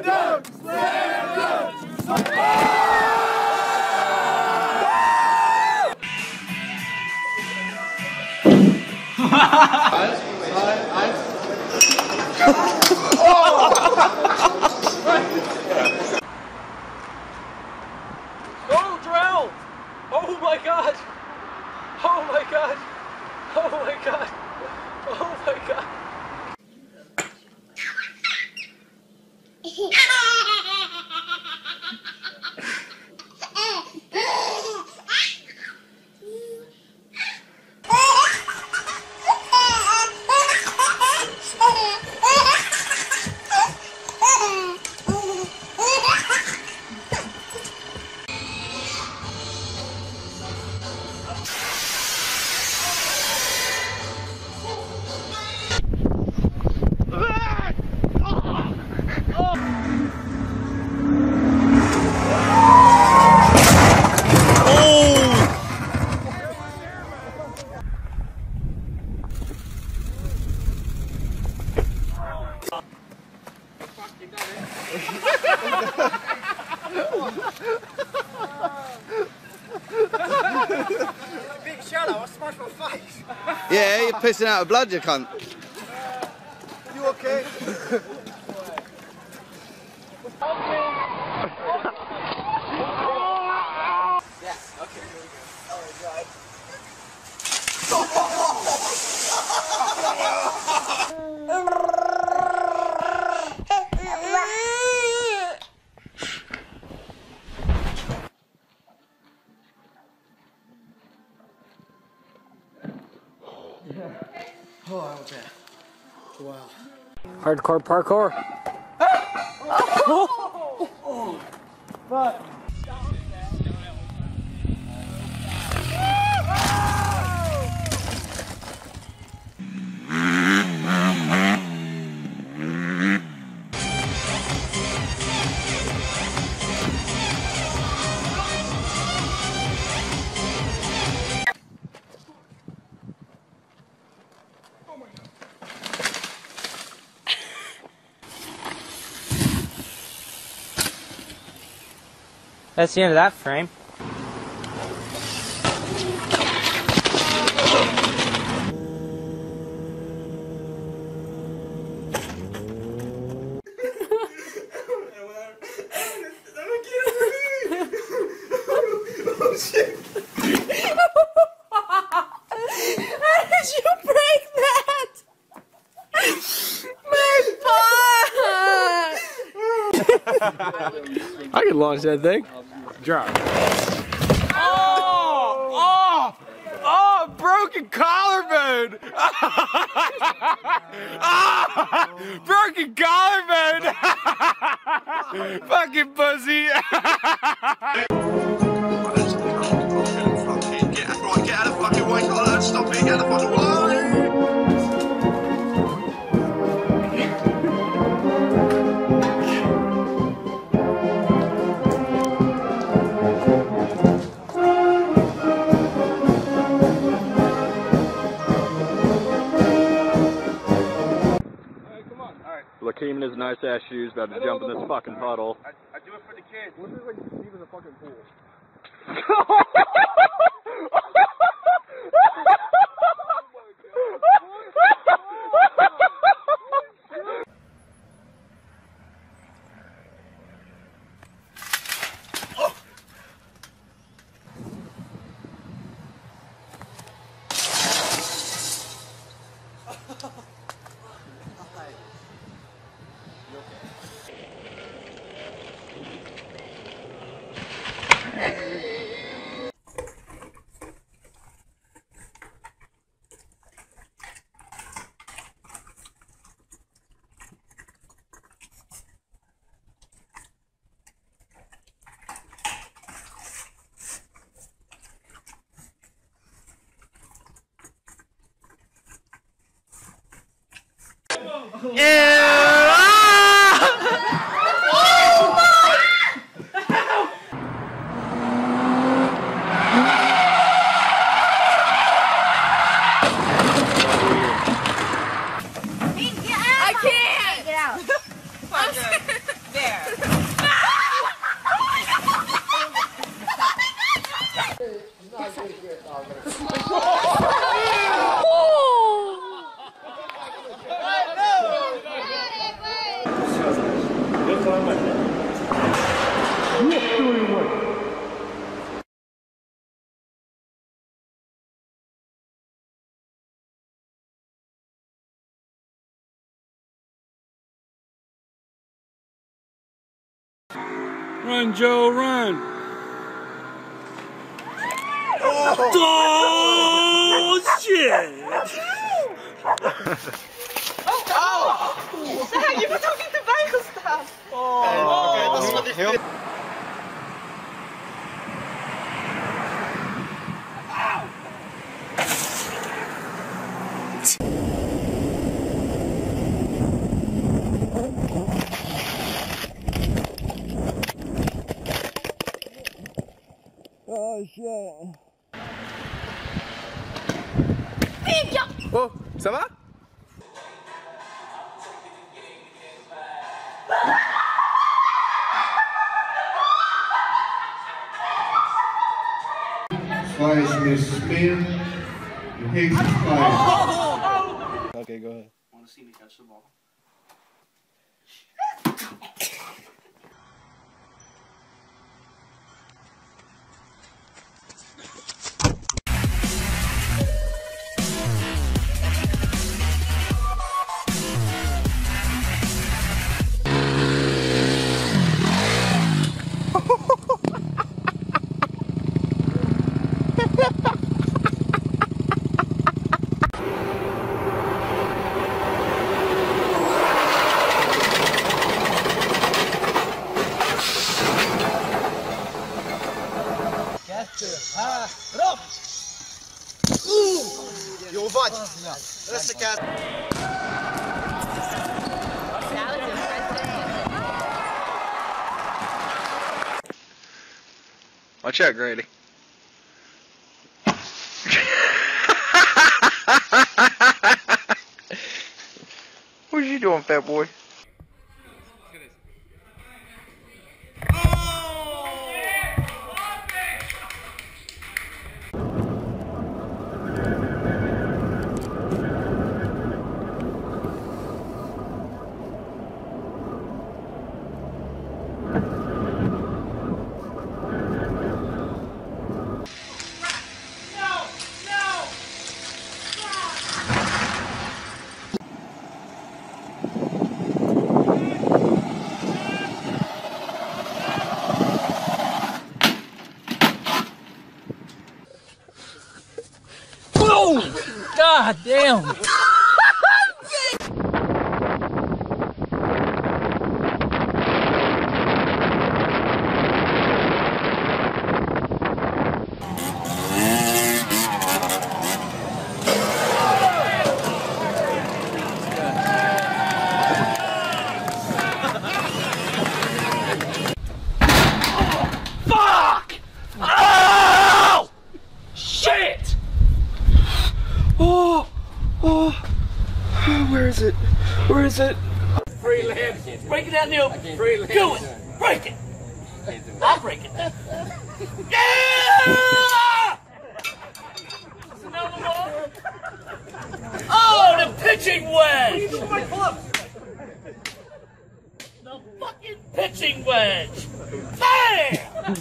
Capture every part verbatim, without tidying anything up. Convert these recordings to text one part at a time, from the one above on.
Stand up! Stand up! Oh, drown! Oh my god! Oh my god! Oh my god! Oh my god! Big shallow, I smashed my face. Yeah, you're pissing out of blood, you cunt. Uh, you okay? Yeah, okay, here we go. Oh, God. Oh, okay. Wow. Hardcore parkour. Oh, oh, fuck. That's the end of that frame. Oh shit! How did you break that? My butt! I could launch that thing. Drop. Oh! Oh! Oh! Broken collarbone! Oh, broken collarbone! Fucking pussy! Get everyone, get out of fucking white collar! Stop being out of fucking white! Lakeem in his nice ass shoes about to no, jump no, no, in this no. fucking puddle. I, I do it for the kids. What if it's like Steve in the fucking pool? Run, Joe, run! Oh, oh shit! Oh, oh! Zeg, je bent ook niet erbij gestaan! Oh, oh. Oké, dat is wat ik heel. Oh shit! Pika! Oh, ça va? Flies miss spin. Higgs flies. Okay, go ahead. I want to see me catch the ball. That's the cat. Watch out, Grady. What are you doing, fat boy? God damn! Where is it? Free lamp. Break it out, Neil. Free lamp. Do it. Break it. I'll break it. Yeah! Is another one? Oh, the pitching wedge. The fucking pitching wedge. Bam!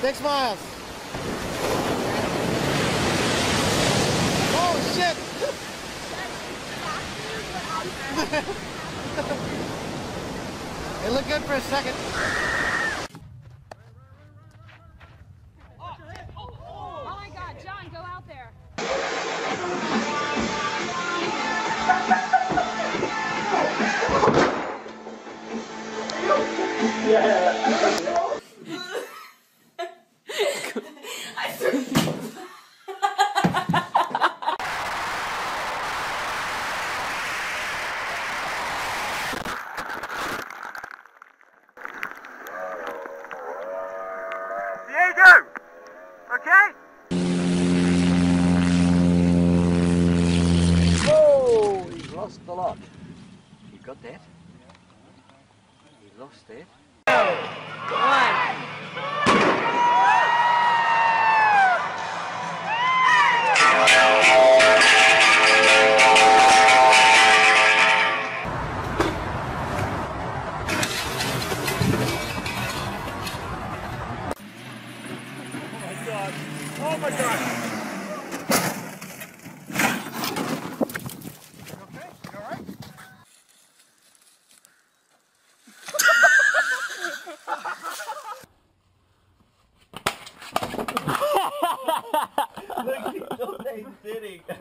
Six miles. Oh shit! It looked good for a second. Oh, oh, oh my God, John, go out there. Yeah. One. Oh my God! You okay? You alright? Look, he's still staying sitting. Go,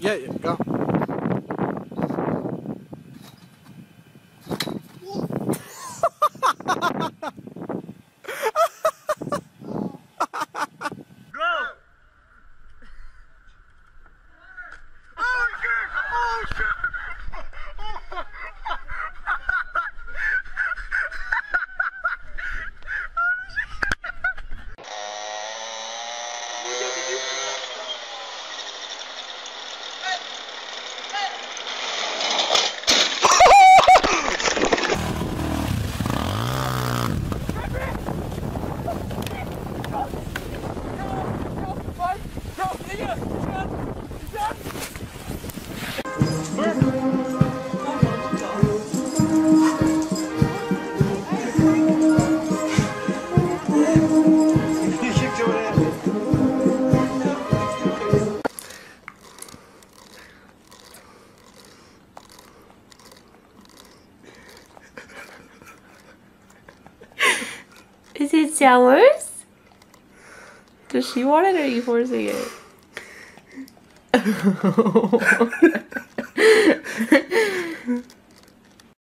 Yeah, yeah, go. Is it sours? Does she want it or are you forcing it?